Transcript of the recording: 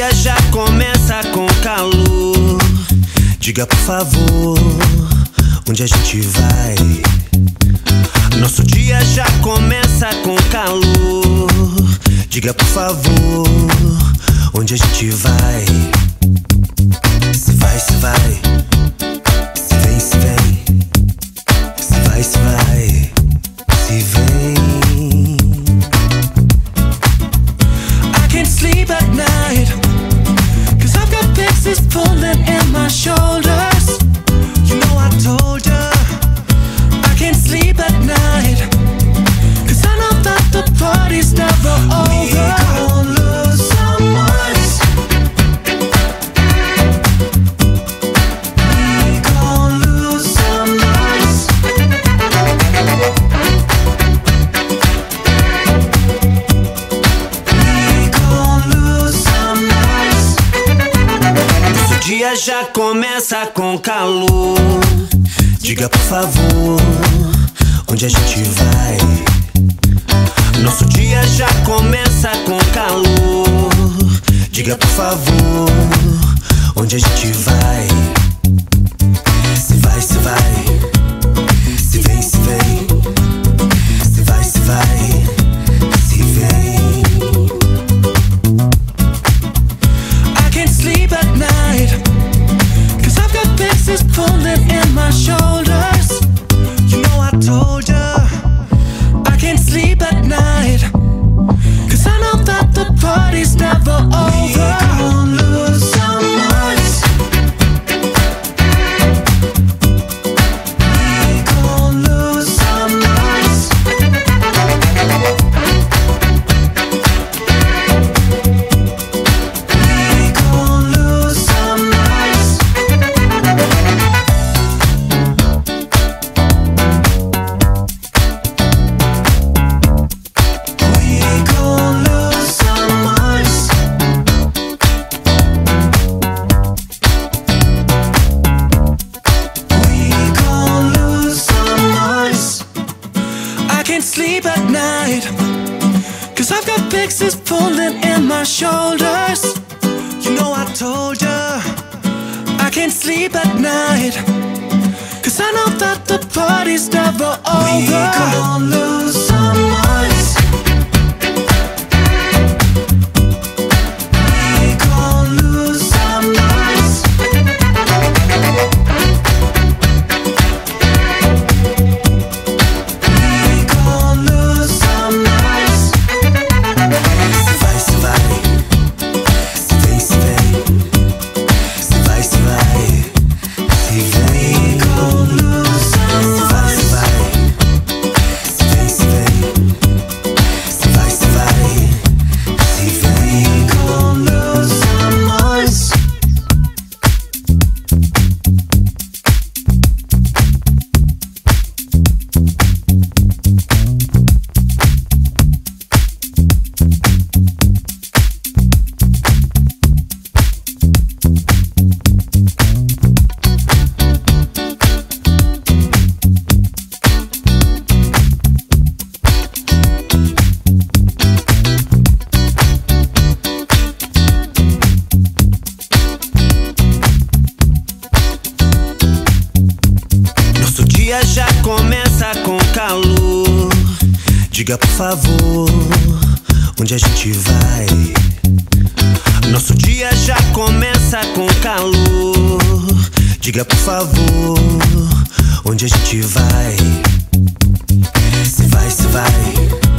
dia já começa com calor. Diga por favor, onde a gente vai? Nosso dia já começa com calor. Diga por favor, onde a gente vai? Se vai, se vai. Se vem, se vem. Se vai, se vai. Se vem. I can't sleep at night, 'cause I've got pixies pulling in my shoulders. You know I told ya, I can't sleep at night, 'cause I know that the party's never over. Já começa com calor. Diga por favor, onde a gente vai? Nosso dia já começa com calor. Diga por favor, onde a gente vai? Se vai, se vai. Se vem, se vem. Se vai, se vai. Se vem. I can't sleep at night, is pulling in my shoulders. You know I told ya, I can't sleep at night, 'cause I know that the party's never over. We gon' lose some months. We gon' lose some months. We gon' lose some months. Sleep at night, 'cause I've got pixies pulling in my shoulders. You know I told ya, I can't sleep at night, 'cause I know that the party's never over. We gon' lose some months. Já começa com calor. Diga por favor, onde a gente vai? Nosso dia já começa com calor. Diga por favor, onde a gente vai? Se vai, se vai.